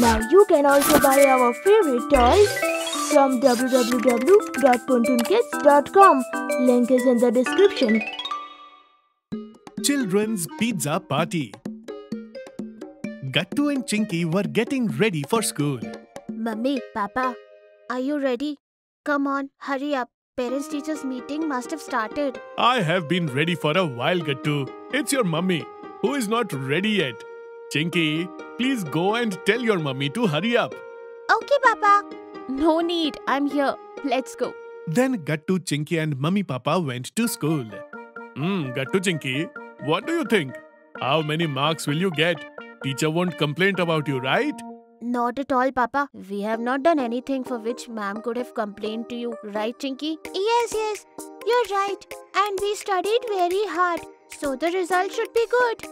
Now you can also buy our favorite toys from www.puntoonkids.com. Link is in the description. Children's Pizza Party. Gattu and Chinki were getting ready for school. Mummy, Papa, are you ready? Come on, hurry up. Parents-teachers meeting must have started. I have been ready for a while, Gattu. It's your mummy who is not ready yet. Chinki, please go and tell your mummy to hurry up. Okay, Papa. No need. I'm here. Let's go. Then Gattu, Chinki and Mummy Papa went to school. Gattu, Chinki, what do you think? How many marks will you get? Teacher won't complain about you, right? Not at all, Papa. We have not done anything for which ma'am could have complained to you, right, Chinki? Yes, you're right. And we studied very hard, so the result should be good.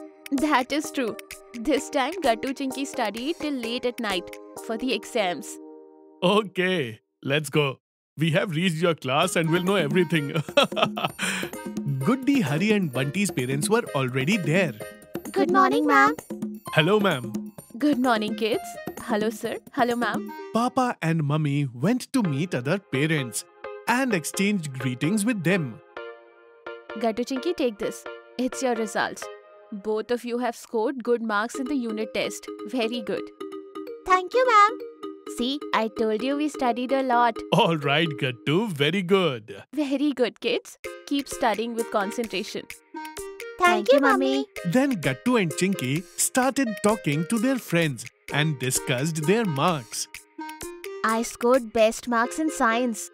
That is true. This time, Gattu, Chinki studied till late at night for the exams. Okay, let's go. We have reached your class and will know everything. Goody, Hari and Bunty's parents were already there. Good morning, ma'am. Hello, ma'am. Good morning, kids. Hello, sir. Hello, ma'am. Papa and Mummy went to meet other parents and exchanged greetings with them. Gattu, Chinki, take this. It's your results. Both of you have scored good marks in the unit test. Very good. Thank you, ma'am. See, I told you we studied a lot. All right, Gattu. Very good. Very good, kids. Keep studying with concentration. Thank you, Mummy. Then Gattu and Chinki started talking to their friends and discussed their marks. I scored best marks in science.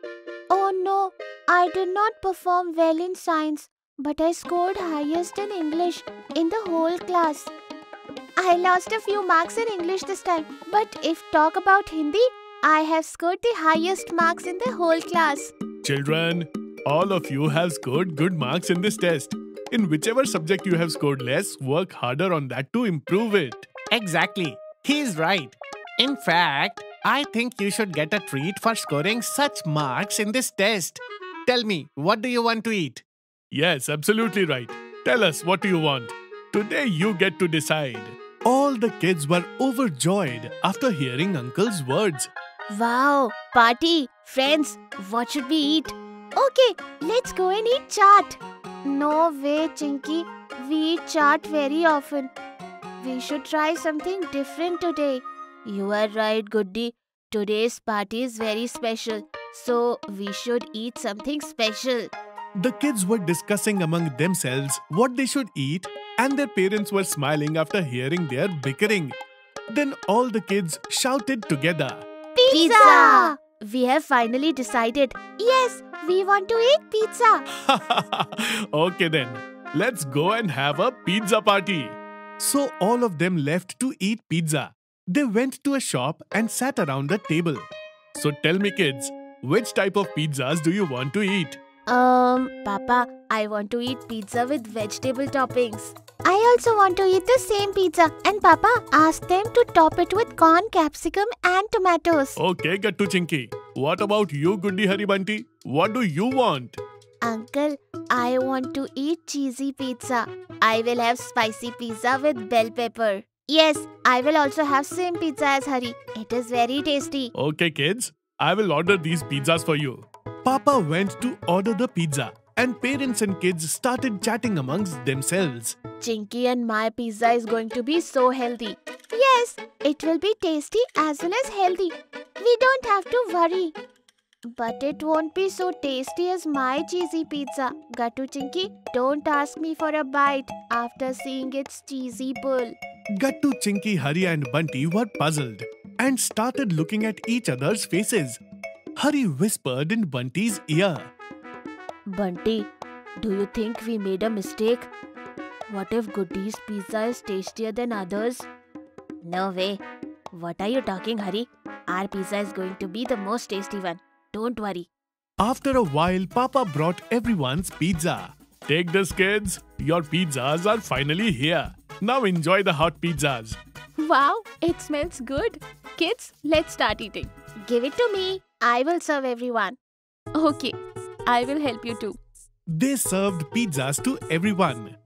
Oh no, I did not perform well in science, but I scored highest in English in the whole class. I lost a few marks in English this time, but if talk about Hindi, I have scored the highest marks in the whole class. Children, all of you have scored good marks in this test. In whichever subject you have scored less, work harder on that to improve it. Exactly. He's right. In fact, I think you should get a treat for scoring such marks in this test. Tell me, what do you want to eat? Yes, absolutely right. Tell us, what do you want? Today you get to decide. All the kids were overjoyed after hearing Uncle's words. Wow, party, friends, what should we eat? Okay, let's go and eat chaat. No way, Chinki. We eat chaat very often. We should try something different today. You are right, Goody. Today's party is very special, so we should eat something special. The kids were discussing among themselves what they should eat, and their parents were smiling after hearing their bickering. Then all the kids shouted together. Pizza! We have finally decided. Yes, we want to eat pizza. Okay then, let's go and have a pizza party. So all of them left to eat pizza. They went to a shop and sat around the table. So tell me, kids, which type of pizzas do you want to eat? Papa, I want to eat pizza with vegetable toppings. I also want to eat the same pizza. And Papa, ask them to top it with corn, capsicum and tomatoes. Okay, Gattu, Chinki. What about you, Goody, Hari, Bunty? What do you want? Uncle, I want to eat cheesy pizza. I will have spicy pizza with bell pepper. Yes, I will also have same pizza as Hari. It is very tasty. Okay, kids. I will order these pizzas for you. Papa went to order the pizza. And parents and kids started chatting amongst themselves. Chinki and my pizza is going to be so healthy. Yes, it will be tasty as well as healthy. We don't have to worry. But it won't be so tasty as my cheesy pizza. Gattu, Chinki, don't ask me for a bite after seeing its cheesy pull. Gattu, Chinki, Hari and Bunty were puzzled and started looking at each other's faces. Hari whispered in Bunty's ear. Bunty, do you think we made a mistake? What if Goody's pizza is tastier than others? No way. What are you talking, Hari? Our pizza is going to be the most tasty one. Don't worry. After a while, Papa brought everyone's pizza. Take this, kids. Your pizzas are finally here. Now enjoy the hot pizzas. Wow, it smells good. Kids, let's start eating. Give it to me. I will serve everyone. Okay. I will help you too. They served pizzas to everyone.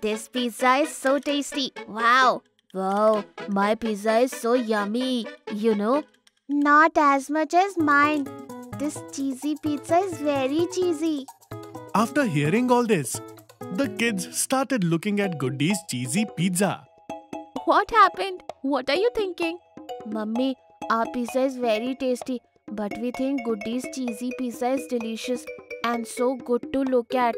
This pizza is so tasty. Wow, Wow, my pizza is so yummy, you know. Not as much as mine. This cheesy pizza is very cheesy. After hearing all this, the kids started looking at Goody's cheesy pizza. What happened? What are you thinking? Mummy, our pizza is very tasty, but we think Goody's cheesy pizza is delicious and so good to look at.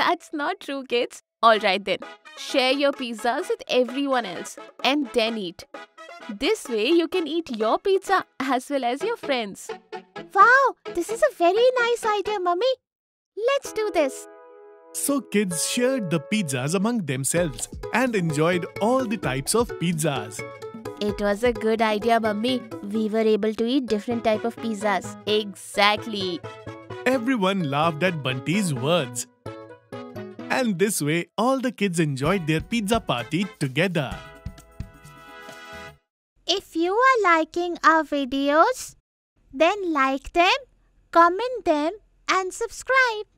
That's not true, kids. Alright then, share your pizzas with everyone else and then eat. This way you can eat your pizza as well as your friends. Wow, this is a very nice idea, Mummy. Let's do this. So kids shared the pizzas among themselves and enjoyed all the types of pizzas. It was a good idea, Mummy. We were able to eat different types of pizzas. Exactly. Everyone laughed at Bunty's words. And this way, all the kids enjoyed their pizza party together. If you are liking our videos, then like them, comment them, and subscribe.